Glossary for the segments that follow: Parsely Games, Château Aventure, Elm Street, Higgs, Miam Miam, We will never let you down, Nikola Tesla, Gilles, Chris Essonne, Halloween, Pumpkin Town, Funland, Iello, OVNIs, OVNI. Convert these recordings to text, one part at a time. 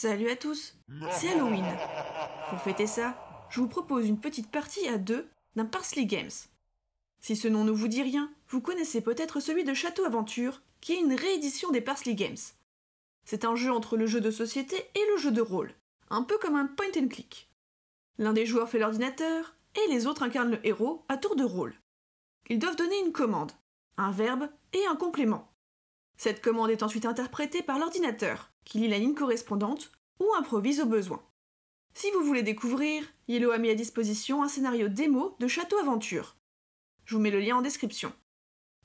Salut à tous, c'est Halloween. Pour fêter ça, je vous propose une petite partie à deux d'un Parsely Games. Si ce nom ne vous dit rien, vous connaissez peut-être celui de Château Aventure, qui est une réédition des Parsely Games. C'est un jeu entre le jeu de société et le jeu de rôle, un peu comme un point and click. L'un des joueurs fait l'ordinateur, et les autres incarnent le héros à tour de rôle. Ils doivent donner une commande, un verbe et un complément. Cette commande est ensuite interprétée par l'ordinateur, qui lit la ligne correspondante ou improvise au besoin. Si vous voulez découvrir, Iello a mis à disposition un scénario démo de Château Aventure. Je vous mets le lien en description.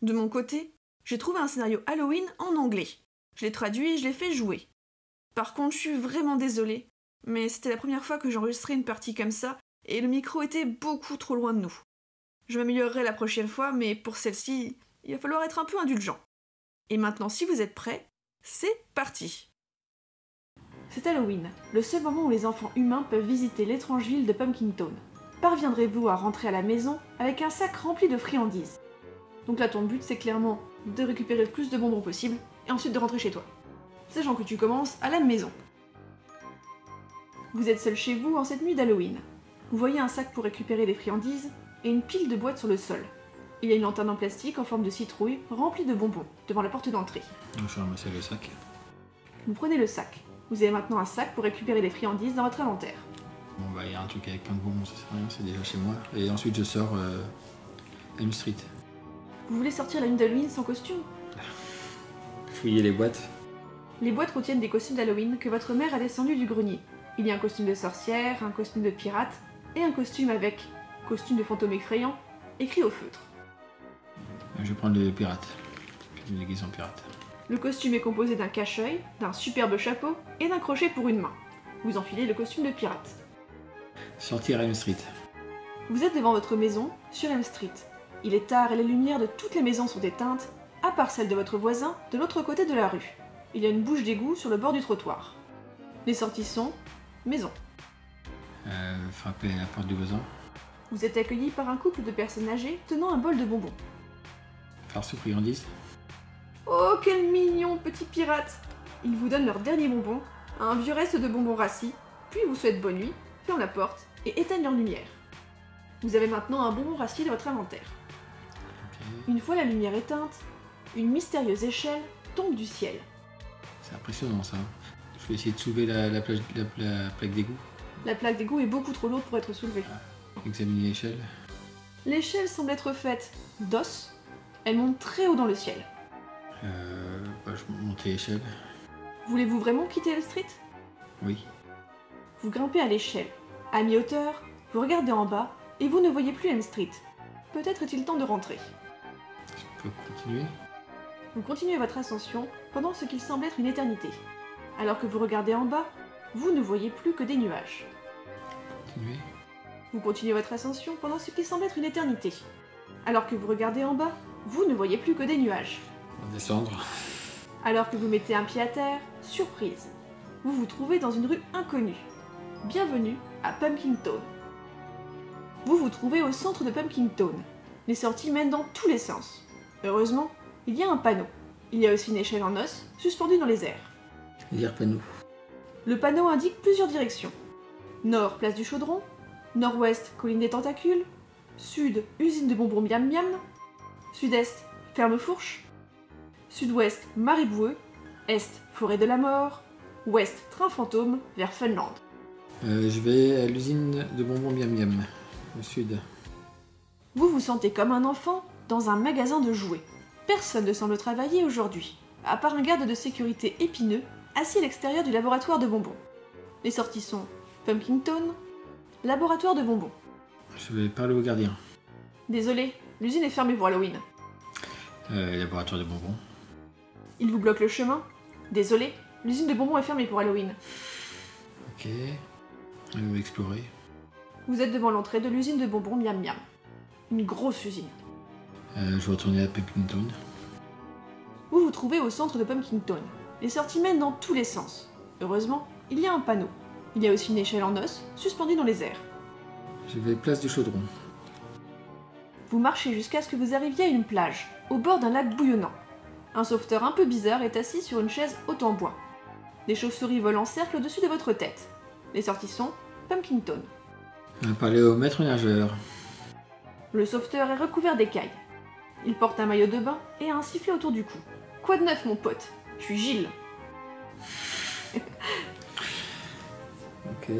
De mon côté, j'ai trouvé un scénario Halloween en anglais. Je l'ai traduit et je l'ai fait jouer. Par contre, je suis vraiment désolée, mais c'était la première fois que j'enregistrais une partie comme ça et le micro était beaucoup trop loin de nous. Je m'améliorerai la prochaine fois, mais pour celle-ci, il va falloir être un peu indulgent. Et maintenant, si vous êtes prêts, c'est parti! C'est Halloween, le seul moment où les enfants humains peuvent visiter l'étrange ville de Pumpkin Town. Parviendrez-vous à rentrer à la maison avec un sac rempli de friandises? Donc là, ton but, c'est clairement de récupérer le plus de bonbons possible et ensuite de rentrer chez toi. Sachant que tu commences à la maison. Vous êtes seul chez vous en cette nuit d'Halloween. Vous voyez un sac pour récupérer des friandises et une pile de boîtes sur le sol. Il y a une lanterne en plastique en forme de citrouille remplie de bonbons devant la porte d'entrée. Je vais ramasser le sac. Vous prenez le sac. Vous avez maintenant un sac pour récupérer des friandises dans votre inventaire. Bon bah il y a un truc avec plein de bonbons, ça sert à rien, c'est déjà chez moi. Et ensuite je sors Elm Street. Vous voulez sortir la nuit d'Halloween sans costume? Fouiller les boîtes. Les boîtes contiennent des costumes d'Halloween que votre mère a descendus du grenier. Il y a un costume de sorcière, un costume de pirate et un costume avec costume de fantôme effrayant écrit au feutre. Je vais prendre le pirate. Je me déguise en pirate. Le costume est composé d'un cache-œil, d'un superbe chapeau et d'un crochet pour une main. Vous enfilez le costume de pirate. Sortir Elm Street. Vous êtes devant votre maison, sur Elm Street. Il est tard et les lumières de toutes les maisons sont éteintes, à part celle de votre voisin de l'autre côté de la rue. Il y a une bouche d'égout sur le bord du trottoir. Les sorties sont maison. Frapper à la porte du voisin. Vous êtes accueilli par un couple de personnes âgées tenant un bol de bonbons. Faire sous friandise. Oh, quel mignon petit pirate! Ils vous donnent leur dernier bonbon, un vieux reste de bonbons rassis, puis vous souhaitent bonne nuit, ferment la porte et éteignent leur lumière. Vous avez maintenant un bonbon rassis dans votre inventaire. Okay. Une fois la lumière éteinte, une mystérieuse échelle tombe du ciel. C'est impressionnant ça. Je vais essayer de soulever la plaque d'égout. La plaque d'égout est beaucoup trop lourde pour être soulevée. Ah. Examiner l'échelle. L'échelle semble être faite d'os. Elle monte très haut dans le ciel. Je vais monter l'échelle. Voulez-vous vraiment quitter Elm Street? Oui. Vous grimpez à l'échelle. À mi-hauteur, vous regardez en bas et vous ne voyez plus Elm Street. Peut-être est-il temps de rentrer. Je peux continuer? Vous continuez votre ascension pendant ce qu'il semble être une éternité. Alors que vous regardez en bas, vous ne voyez plus que des nuages. Continuez. Vous continuez votre ascension pendant ce qui semble être une éternité. Alors que vous regardez en bas, vous ne voyez plus que des nuages. Descendre. Alors que vous mettez un pied à terre, surprise, vous vous trouvez dans une rue inconnue. Bienvenue à Pumpkin Town. Vous vous trouvez au centre de Pumpkin Town. Les sorties mènent dans tous les sens. Heureusement, il y a un panneau. Il y a aussi une échelle en os suspendue dans les airs. Lire panneau. Le panneau indique plusieurs directions. Nord, place du Chaudron. Nord-ouest, colline des Tentacules. Sud, usine de bonbons Miam Miam. Sud-est, ferme fourche. Sud-ouest, marais boueux. Est, forêt de la mort. Ouest, train fantôme, vers Funland. Je vais à l'usine de bonbons Miam Miam, au sud. Vous vous sentez comme un enfant dans un magasin de jouets. Personne ne semble travailler aujourd'hui, à part un garde de sécurité épineux assis à l'extérieur du laboratoire de bonbons. Les sorties sont Pumpkin Town, laboratoire de bonbons. Je vais parler au gardien. Désolé, l'usine est fermée pour Halloween. Laboratoire de bonbons. Il vous bloque le chemin. Désolé, l'usine de bonbons est fermée pour Halloween. Ok, on va explorer. Vous êtes devant l'entrée de l'usine de bonbons Miam Miam. Une grosse usine. Je vais retourner à Pumpkin Town. Vous vous trouvez au centre de Pumpkin Town. Les sorties mènent dans tous les sens. Heureusement, il y a un panneau. Il y a aussi une échelle en os suspendue dans les airs. Je vais place du Chaudron. Vous marchez jusqu'à ce que vous arriviez à une plage, au bord d'un lac bouillonnant. Un sauveteur un peu bizarre est assis sur une chaise haute en bois. Des chauves-souris volent en cercle au-dessus de votre tête. Les sorties sont Pumpkin Town. Un paléomètre nageur. Le sauveteur est recouvert d'écailles. Il porte un maillot de bain et a un sifflet autour du cou. Quoi de neuf, mon pote? Je suis Gilles. Ok.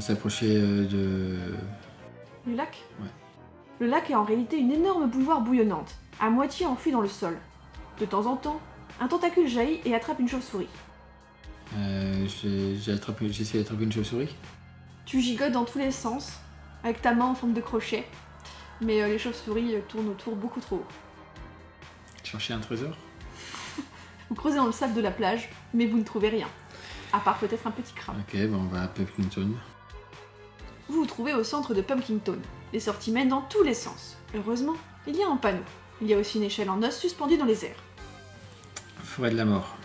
S'approcher de... du lac? Ouais. Le lac est en réalité une énorme bouilloire bouillonnante, à moitié enfouie dans le sol. De temps en temps, un tentacule jaillit et attrape une chauve-souris. J'essaie d'attraper une chauve-souris? Tu gigotes dans tous les sens, avec ta main en forme de crochet, mais les chauves-souris tournent autour beaucoup trop haut. Chercher un trésor? Vous creusez dans le sable de la plage, mais vous ne trouvez rien. À part peut-être un petit crabe. Ok, ben on va à Pumpkin Town. Vous vous trouvez au centre de Pumpkin Town. Les sorties mènent dans tous les sens. Heureusement, il y a un panneau. Il y a aussi une échelle en os suspendue dans les airs. Forêt de la mort.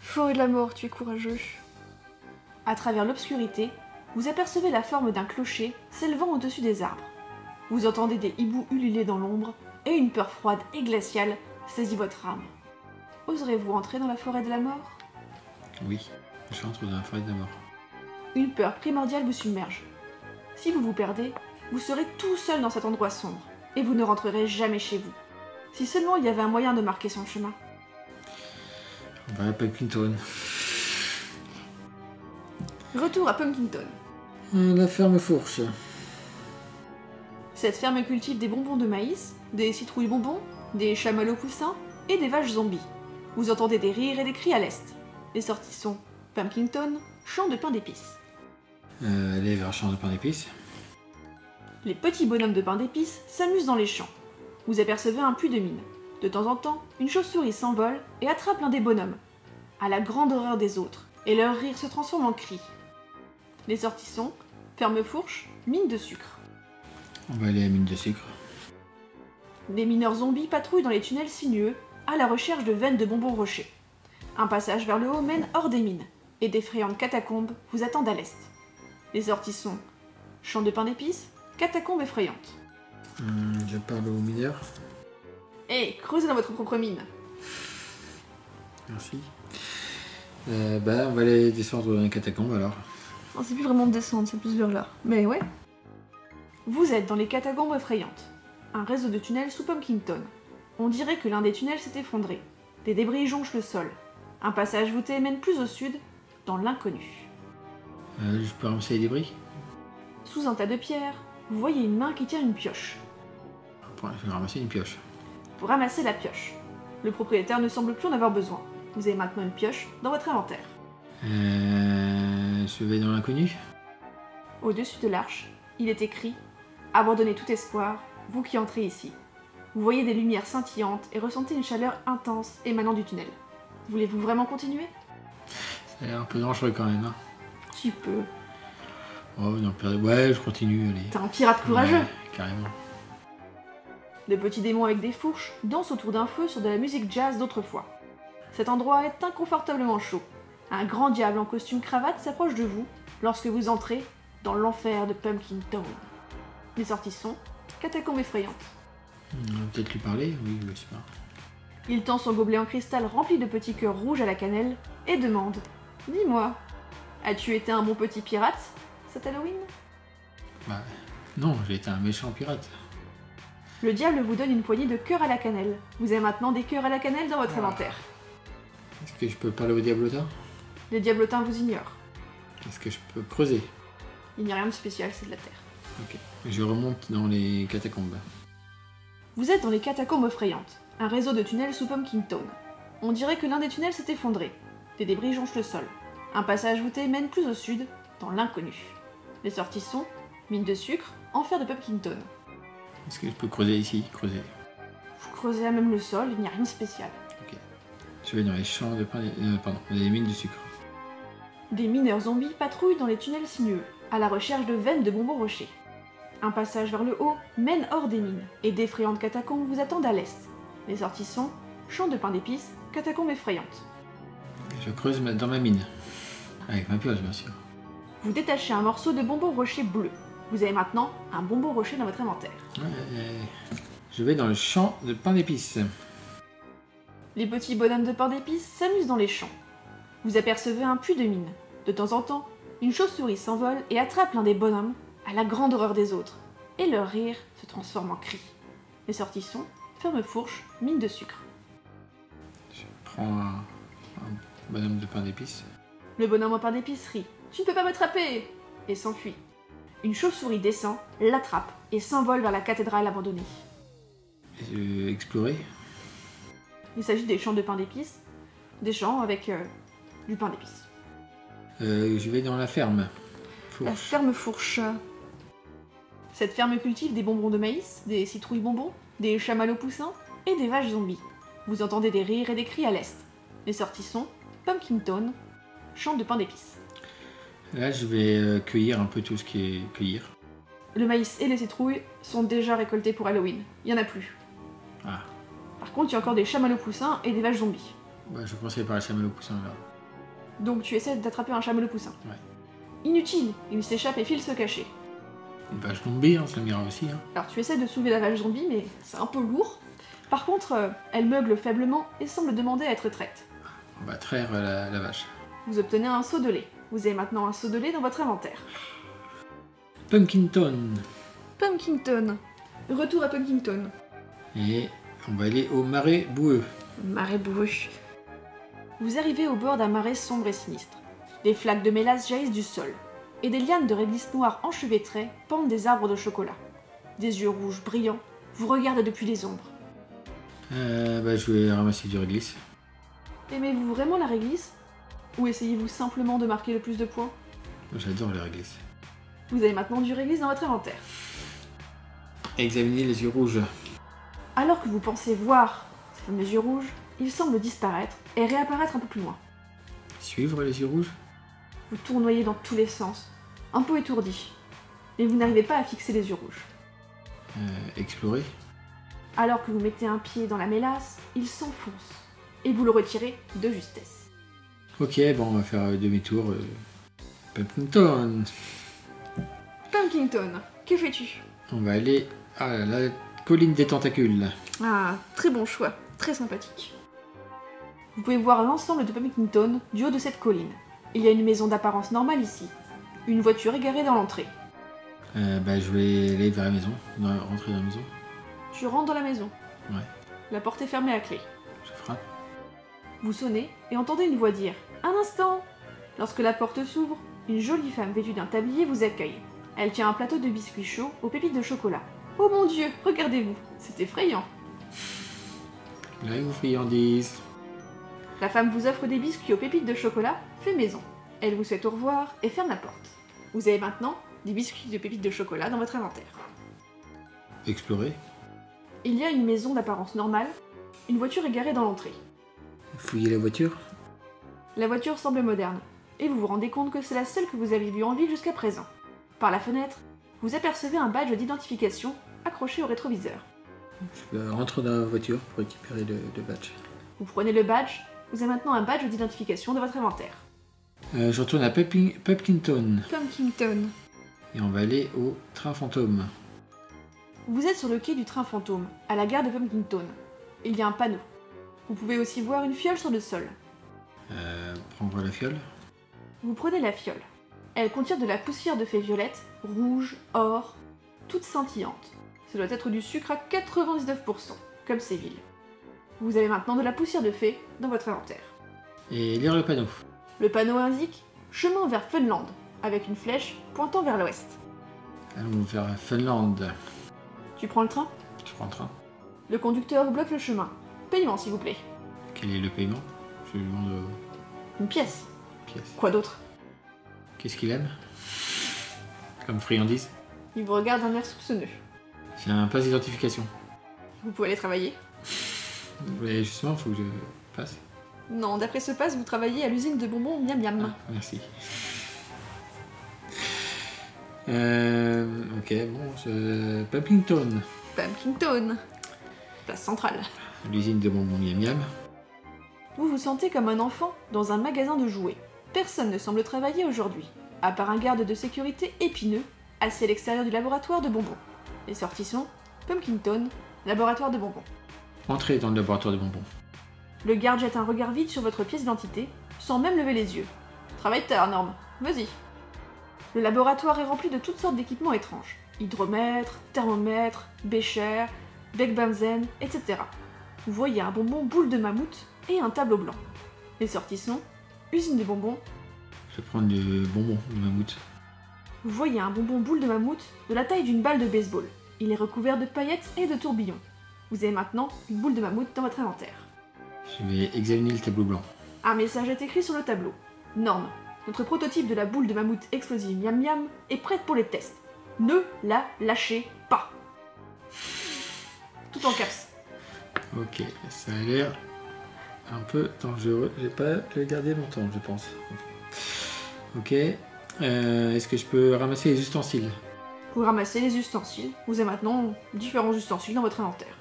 Forêt de la mort, tu es courageux. À travers l'obscurité, vous apercevez la forme d'un clocher s'élevant au-dessus des arbres. Vous entendez des hiboux ululer dans l'ombre et une peur froide et glaciale saisit votre âme. Oserez-vous entrer dans la forêt de la mort? Oui, je rentre dans la forêt de la mort. Une peur primordiale vous submerge. Si vous vous perdez, vous serez tout seul dans cet endroit sombre et vous ne rentrerez jamais chez vous. Si seulement il y avait un moyen de marquer son chemin. On va à Pumpkin Town. Retour à Pumpkin Town. La ferme fourche. Cette ferme cultive des bonbons de maïs, des citrouilles bonbons, des chamallows coussins et des vaches zombies. Vous entendez des rires et des cris à l'est. Les sorties sont Pumpkin Town, champ de pain d'épices. Allez vers champ de pain d'épices. Les petits bonhommes de pain d'épices s'amusent dans les champs. Vous apercevez un puits de mine. De temps en temps, une chauve-souris s'envole et attrape l'un des bonhommes, à la grande horreur des autres, et leur rire se transforme en cri. Les sorties sont ferme fourche, mine de sucre. On va aller à mine de sucre. Des mineurs zombies patrouillent dans les tunnels sinueux, à la recherche de veines de bonbons rochers. Un passage vers le haut mène hors des mines, et d'effrayantes catacombes vous attendent à l'est. Les sorties sont champ de pain d'épices, catacombes effrayantes. Je parle aux mineurs. Hey, creusez dans votre propre mine. Merci. On va aller descendre dans les catacombes alors. Non, c'est plus vraiment descendre, c'est plus vers là. Mais ouais. Vous êtes dans les catacombes effrayantes. Un réseau de tunnels sous Pumpkin Town. On dirait que l'un des tunnels s'est effondré. Des débris jonchent le sol. Un passage voûté mène plus au sud, dans l'inconnu. Je peux ramasser les débris? Sous un tas de pierres, vous voyez une main qui tient une pioche. Je vais ramasser une pioche. Vous ramassez la pioche. Le propriétaire ne semble plus en avoir besoin. Vous avez maintenant une pioche dans votre inventaire. Je vais dans l'inconnu. Au-dessus de l'arche, il est écrit « Abandonnez tout espoir, vous qui entrez ici ». Vous voyez des lumières scintillantes et ressentez une chaleur intense émanant du tunnel. Voulez-vous vraiment continuer? Ça a l'air un peu dangereux quand même, hein. Tu peux. Oh, non, ouais, je continue, allez. T'es un pirate courageux. Ouais, carrément. De petits démons avec des fourches dansent autour d'un feu sur de la musique jazz d'autrefois. Cet endroit est inconfortablement chaud. Un grand diable en costume cravate s'approche de vous lorsque vous entrez dans l'enfer de Pumpkin Town. Les sorties sont catacombes effrayantes. On va peut-être lui parler, oui, je sais pas. Il tend son gobelet en cristal rempli de petits cœurs rouges à la cannelle et demande « Dis-moi, as-tu été un bon petit pirate cet Halloween ?» Bah non, j'ai été un méchant pirate. Le diable vous donne une poignée de cœurs à la cannelle. Vous avez maintenant des cœurs à la cannelle dans votre inventaire. Est-ce que je peux parler au diablotin? Les diablotins vous ignorent. Est-ce que je peux creuser? Il n'y a rien de spécial, c'est de la terre. Ok, je remonte dans les catacombes. Vous êtes dans les catacombes effrayantes, un réseau de tunnels sous Pumpkin Town. On dirait que l'un des tunnels s'est effondré. Des débris jonchent le sol. Un passage voûté mène plus au sud, dans l'inconnu. Les sorties sont mine de sucre, enfer de Pumpkin Town. Est-ce que je peux creuser ici? Creuser. Vous creusez à même le sol, il n'y a rien de spécial. Ok. Je vais dans les champs de pain... pardon, les mines de sucre. Des mineurs zombies patrouillent dans les tunnels sinueux, à la recherche de veines de bonbons rochers. Un passage vers le haut mène hors des mines, et d'effrayantes catacombes vous attendent à l'est. Les sorties sont champs de pain d'épices, catacombes effrayantes. Je creuse dans ma mine. Avec ma pioche, bien sûr. Vous détachez un morceau de bonbon rocher bleu. Vous avez maintenant un bonbon rocher dans votre inventaire. Je vais dans le champ de pain d'épices. Les petits bonhommes de pain d'épices s'amusent dans les champs. Vous apercevez un puits de mine. De temps en temps, une chauve-souris s'envole et attrape l'un des bonhommes, à la grande horreur des autres, et leur rire se transforme en cri. Les sortissons, ferme fourche, mine de sucre. Je prends un bonhomme de pain d'épices. Le bonhomme en pain d'épicerie. Tu ne peux pas m'attraper! Et s'enfuit. Une chauve-souris descend, l'attrape et s'envole vers la cathédrale abandonnée. Explorer. Il s'agit des champs de pain d'épices, des champs avec du pain d'épices. Je vais dans la ferme fourche. La ferme fourche. Cette ferme cultive des bonbons de maïs, des citrouilles bonbons, des chamallows poussins et des vaches zombies. Vous entendez des rires et des cris à l'est. Les sorties sont Pumpkin Town, champ de pain d'épices. Là, je vais cueillir un peu tout ce qui est cueillir. Le maïs et les citrouilles sont déjà récoltés pour Halloween. Il n'y en a plus. Ah. Par contre, il y a encore des chamallows poussins et des vaches zombies. Ouais, je pensais par les chamallows poussins, là. Donc tu essaies d'attraper un chamallow poussin. Ouais. Inutile, il s'échappe et file se cacher. Une vache zombie, hein, ça m'ira aussi. Hein. Alors tu essaies de soulever la vache zombie, mais c'est un peu lourd. Par contre, elle meugle faiblement et semble demander à être traite. On va traire la vache. Vous obtenez un seau de lait. Vous avez maintenant un seau de lait dans votre inventaire. Pumpkin Town. Pumpkin Town. Retour à Pumpkin Town. Et on va aller au marais boueux. Marais boueux. Vous arrivez au bord d'un marais sombre et sinistre. Des flaques de mélasse jaillissent du sol, et des lianes de réglisse noire enchevêtrées pendent des arbres de chocolat. Des yeux rouges brillants vous regardent depuis les ombres. Je vais ramasser du réglisse. Aimez-vous vraiment la réglisse? Ou essayez-vous simplement de marquer le plus de points? J'adore la réglisse. Vous avez maintenant du réglisse dans votre inventaire. Examinez les yeux rouges. Alors que vous pensez voir ces fameux yeux rouges, ils semblent disparaître et réapparaître un peu plus loin. Suivre les yeux rouges? Vous tournoyez dans tous les sens, un peu étourdi, mais vous n'arrivez pas à fixer les yeux rouges. Explorer? Alors que vous mettez un pied dans la mélasse, il s'enfonce, et vous le retirez de justesse. Ok, bon, on va faire demi-tour. Pumpkin Town. Pumpkin Town, que fais-tu? On va aller à la colline des tentacules. Ah, très bon choix, très sympathique. Vous pouvez voir l'ensemble de Pumpkin Town du haut de cette colline. Il y a une maison d'apparence normale ici. Une voiture égarée dans l'entrée. Je vais aller vers la maison, rentrer dans la maison. Tu rentres dans la maison? Ouais. La porte est fermée à clé. Je frappe. Vous sonnez et entendez une voix dire « Un instant !» Lorsque la porte s'ouvre, une jolie femme vêtue d'un tablier vous accueille. Elle tient un plateau de biscuits chauds aux pépites de chocolat. « Oh mon Dieu, regardez-vous, c'est effrayant !» Là, vous friandises. La femme vous offre des biscuits aux pépites de chocolat, fait maison. Elle vous souhaite au revoir et ferme la porte. Vous avez maintenant des biscuits de pépites de chocolat dans votre inventaire. Explorer. Il y a une maison d'apparence normale, une voiture égarée dans l'entrée. Fouiller la voiture? La voiture semble moderne, et vous vous rendez compte que c'est la seule que vous avez vue en ville jusqu'à présent. Par la fenêtre, vous apercevez un badge d'identification accroché au rétroviseur. Je rentre dans la voiture pour récupérer le badge. Vous prenez le badge. Vous avez maintenant un badge d'identification de votre inventaire. Je retourne à Pumpkin Town. Pumpkin Town. Et on va aller au train fantôme. Vous êtes sur le quai du train fantôme, à la gare de Pumpkin Town. Il y a un panneau. Vous pouvez aussi voir une fiole sur le sol. Prendre la fiole? Vous prenez la fiole. Elle contient de la poussière de fée violette, rouge, or, toute scintillante. Ça doit être du sucre à 99%, comme Séville. Vous avez maintenant de la poussière de fée dans votre inventaire. Et lire le panneau. Le panneau indique « Chemin vers Funland » avec une flèche pointant vers l'ouest. Allons vers Funland. Tu prends le train? Je prends le train. Le conducteur vous bloque le chemin. Paiement, s'il vous plaît. Quel est le paiement? Je lui demande... Une pièce. Une pièce. Quoi d'autre? Qu'est-ce qu'il aime? Comme friandise? Il vous regarde d'un air soupçonneux. J'ai un passe d'identification. Vous pouvez aller travailler? Mais justement, il faut que je passe. Non, d'après ce passe, vous travaillez à l'usine de bonbons Miam Miam. Ah, merci. Ok, bon, Pumpkin Town. Pumpkin Town. Place centrale. L'usine de bonbons Miam Miam. Vous vous sentez comme un enfant dans un magasin de jouets. Personne ne semble travailler aujourd'hui, à part un garde de sécurité épineux, assis à l'extérieur du laboratoire de bonbons. Les sorties sont Pumpkin Town, laboratoire de bonbons. Entrez dans le laboratoire de bonbons. Le garde jette un regard vide sur votre pièce d'identité sans même lever les yeux. Travaille tard, Norme. Vas-y. Le laboratoire est rempli de toutes sortes d'équipements étranges. Hydromètre, thermomètre, bécher, bec benzène, etc. Vous voyez un bonbon boule de mammouth et un tableau blanc. Les sorties sont usine de bonbons. Je vais prendre les bonbons de mammouth. Vous voyez un bonbon boule de mammouth de la taille d'une balle de baseball. Il est recouvert de paillettes et de tourbillons. Vous avez maintenant une boule de mammouth dans votre inventaire. Je vais examiner le tableau blanc. Un message est écrit sur le tableau. Norme, notre prototype de la boule de mammouth explosive Miam Miam est prête pour les tests. Ne la lâchez pas. Tout en caps. Ok, ça a l'air un peu dangereux. J'ai pas gardé longtemps, je pense. Ok, est-ce que je peux ramasser les ustensiles? Vous ramassez les ustensiles. Vous avez maintenant différents ustensiles dans votre inventaire.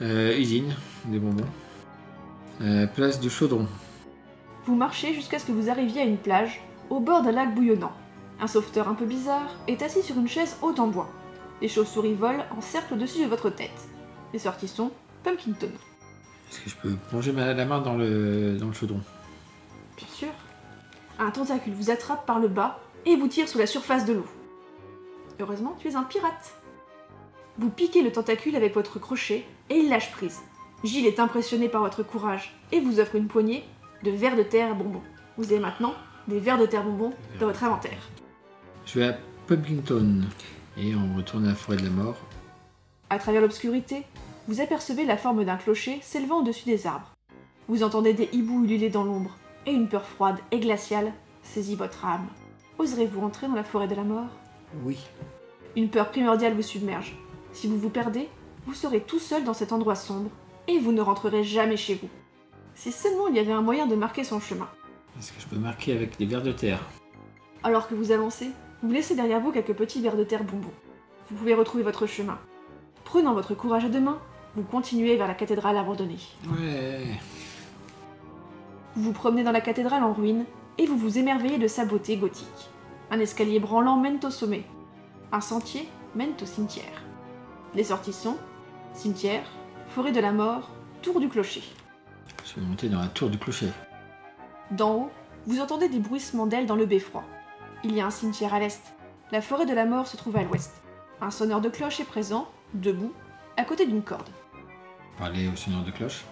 Usine, des bonbons. Place du chaudron. Vous marchez jusqu'à ce que vous arriviez à une plage, au bord d'un lac bouillonnant. Un sauveteur un peu bizarre est assis sur une chaise haute en bois. Les chauves-souris volent en cercle au-dessus de votre tête. Les sorties sont Pumpkin Town. Est-ce que je peux plonger la main dans le chaudron? Bien sûr. Un tentacule vous attrape par le bas et vous tire sous la surface de l'eau. Heureusement, tu es un pirate. Vous piquez le tentacule avec votre crochet et il lâche prise. Gilles est impressionné par votre courage et vous offre une poignée de vers de terre bonbons. Vous avez maintenant des vers de terre bonbons dans votre inventaire. Je vais à Pumpkin Town et on retourne à la forêt de la mort. À travers l'obscurité, vous apercevez la forme d'un clocher s'élevant au-dessus des arbres. Vous entendez des hiboux ululer dans l'ombre et une peur froide et glaciale saisit votre âme. Oserez-vous entrer dans la forêt de la mort? Oui. Une peur primordiale vous submerge. Si vous vous perdez, vous serez tout seul dans cet endroit sombre et vous ne rentrerez jamais chez vous. Si seulement il y avait un moyen de marquer son chemin. Est-ce que je peux marquer avec des vers de terre? Alors que vous avancez, vous laissez derrière vous quelques petits vers de terre bonbons. Vous pouvez retrouver votre chemin. Prenant votre courage à deux mains, vous continuez vers la cathédrale abandonnée. Ouais. Vous vous promenez dans la cathédrale en ruine et vous vous émerveillez de sa beauté gothique. Un escalier branlant mène au sommet. Un sentier mène au cimetière. Les sorties sont cimetière, forêt de la mort, tour du clocher. Je vais monter dans la tour du clocher. D'en haut, vous entendez des bruissements d'ailes dans le beffroi. Il y a un cimetière à l'est. La forêt de la mort se trouve à l'ouest. Un sonneur de cloche est présent, debout, à côté d'une corde. Parlez au sonneur de cloche.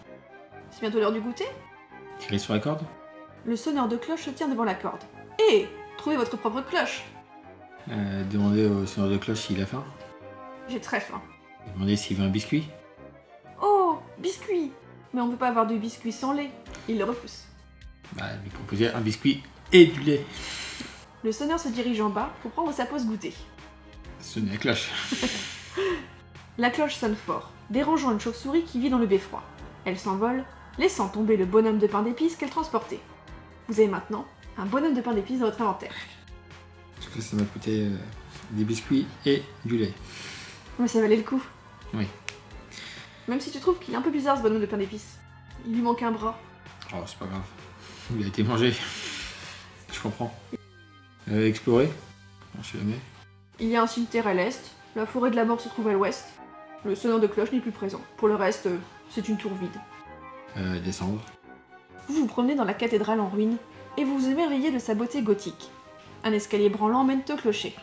C'est bientôt l'heure du goûter. Tirez sur la corde. Le sonneur de cloche se tient devant la corde. Hé, trouvez votre propre cloche. Demandez au sonneur de cloche s'il a faim. J'ai très faim. Demandez s'il veut un biscuit. Oh, biscuit. Mais on ne peut pas avoir de biscuit sans lait. Il le repousse. Bah, lui proposez un biscuit et du lait. Le sonneur se dirige en bas pour prendre sa pause goûter. Sonnez la cloche. La cloche sonne fort, dérangeant une chauve-souris qui vit dans le beffroi. Elle s'envole, laissant tomber le bonhomme de pain d'épices qu'elle transportait. Vous avez maintenant un bonhomme de pain d'épices dans votre inventaire. En tout cas, ça m'a coûté des biscuits et du lait. Mais ça valait le coup. Oui. Même si tu trouves qu'il est un peu bizarre ce bonhomme de pain d'épices. Il lui manque un bras. Oh, c'est pas grave. Il a été mangé. Je comprends. Explorer. On sait jamais. Il y a un cimetière à l'est. La forêt de la mort se trouve à l'ouest. Le sonneur de cloche n'est plus présent. Pour le reste, c'est une tour vide. Descendre. Vous vous promenez dans la cathédrale en ruine et vous vous émerveillez de sa beauté gothique. Un escalier branlant mène au clocher.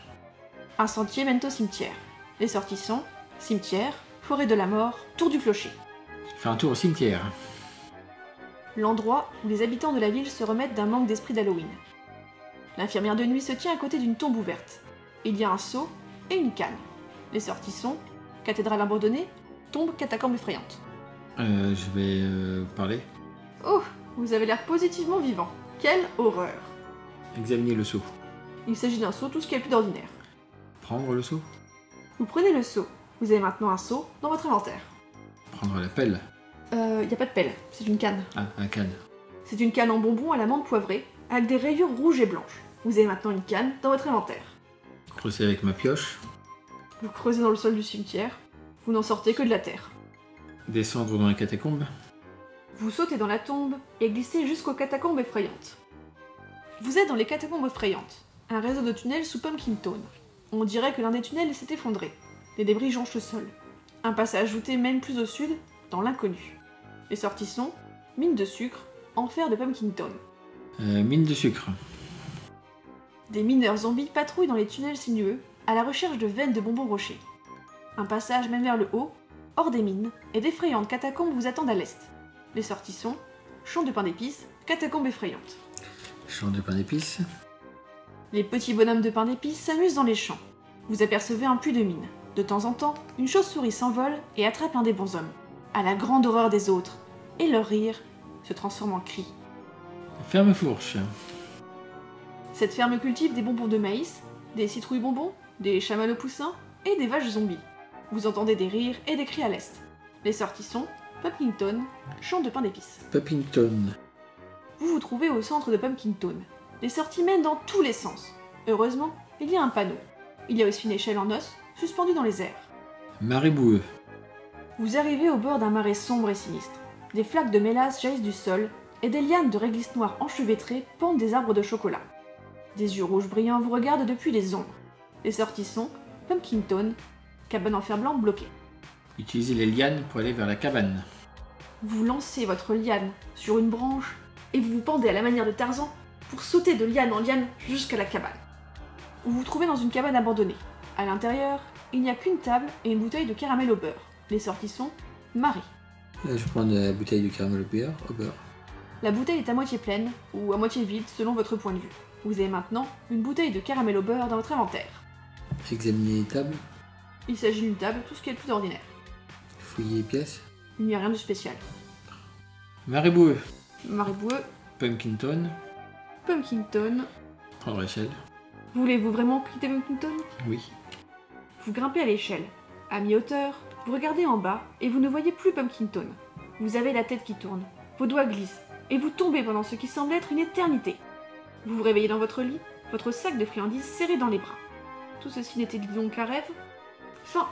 Un sentier mène au cimetière. Les sorties sont cimetière, forêt de la mort, tour du clocher. Je fais un tour au cimetière. L'endroit où les habitants de la ville se remettent d'un manque d'esprit d'Halloween. L'infirmière de nuit se tient à côté d'une tombe ouverte. Il y a un seau et une canne. Les sorties sont cathédrale abandonnée, tombe, catacombe effrayante. Je vais parler. Oh, vous avez l'air positivement vivant. Quelle horreur. Examinez le seau. Il s'agit d'un seau, tout ce qui est plus d'ordinaire. Prendre le seau. Vous prenez le seau. Vous avez maintenant un seau dans votre inventaire. Prendre la pelle. Y a pas de pelle, c'est une canne. Ah, une canne. C'est une canne en bonbons à l'amande poivrée, avec des rayures rouges et blanches. Vous avez maintenant une canne dans votre inventaire. Creuser avec ma pioche. Vous creusez dans le sol du cimetière. Vous n'en sortez que de la terre. Descendre dans les catacombes. Vous sautez dans la tombe et glissez jusqu'aux catacombes effrayantes. Vous êtes dans les catacombes effrayantes. Un réseau de tunnels sous Pumpkin Town. On dirait que l'un des tunnels s'est effondré. Des débris jonchent le sol. Un passage voûté mène plus au sud, dans l'inconnu. Les sorties sont mine de sucre, enfer de Pumpkin Town. Mine de sucre. Des mineurs zombies patrouillent dans les tunnels sinueux, à la recherche de veines de bonbons rochers. Un passage mène vers le haut, hors des mines, et d'effrayantes catacombes vous attendent à l'est. Les sorties sont champ de pain d'épices, catacombes effrayantes. Champ de pain d'épices. Les petits bonhommes de pain d'épices s'amusent dans les champs. Vous apercevez un puits de mine. De temps en temps, une chauve-souris s'envole et attrape un des bonshommes, à la grande horreur des autres, et leur rire se transforme en cri. Ferme fourche. Cette ferme cultive des bonbons de maïs, des citrouilles bonbons, des chamallows poussins et des vaches zombies. Vous entendez des rires et des cris à l'est. Les sorties sont Pumpkin Town, champ de pain d'épices. Pumpkin Town. Vous vous trouvez au centre de Pumpkin Town. Les sorties mènent dans tous les sens. Heureusement, il y a un panneau. Il y a aussi une échelle en os, suspendue dans les airs. Marais boueux. Vous arrivez au bord d'un marais sombre et sinistre. Des flaques de mélasse jaillissent du sol, et des lianes de réglisse noire enchevêtrées pendent des arbres de chocolat. Des yeux rouges brillants vous regardent depuis les ombres. Les sorties sont Pumpkin Town, cabane en fer blanc bloquée. Utilisez les lianes pour aller vers la cabane. Vous lancez votre liane sur une branche, et vous vous pendez à la manière de Tarzan pour sauter de liane en liane jusqu'à la cabane. Vous vous trouvez dans une cabane abandonnée. À l'intérieur, il n'y a qu'une table et une bouteille de caramel au beurre. Les sorties sont marées. Je prends la bouteille de caramel au beurre. La bouteille est à moitié pleine ou à moitié vide selon votre point de vue. Vous avez maintenant une bouteille de caramel au beurre dans votre inventaire. Examinez les tables. Il s'agit d'une table, tout ce qui est le plus ordinaire. Fouillez les pièces. Il n'y a rien de spécial. Marais boueux. Marais boueux. Pumpkin Town. Pumpkin Town. Prendre l'échelle. Voulez-vous vraiment quitter Pumpkin Town? Oui. Vous grimpez à l'échelle. À mi-hauteur, vous regardez en bas et vous ne voyez plus Pumpkin Town. Vous avez la tête qui tourne, vos doigts glissent et vous tombez pendant ce qui semble être une éternité. Vous vous réveillez dans votre lit, votre sac de friandises serré dans les bras. Tout ceci n'était donc qu'un rêve. Fin.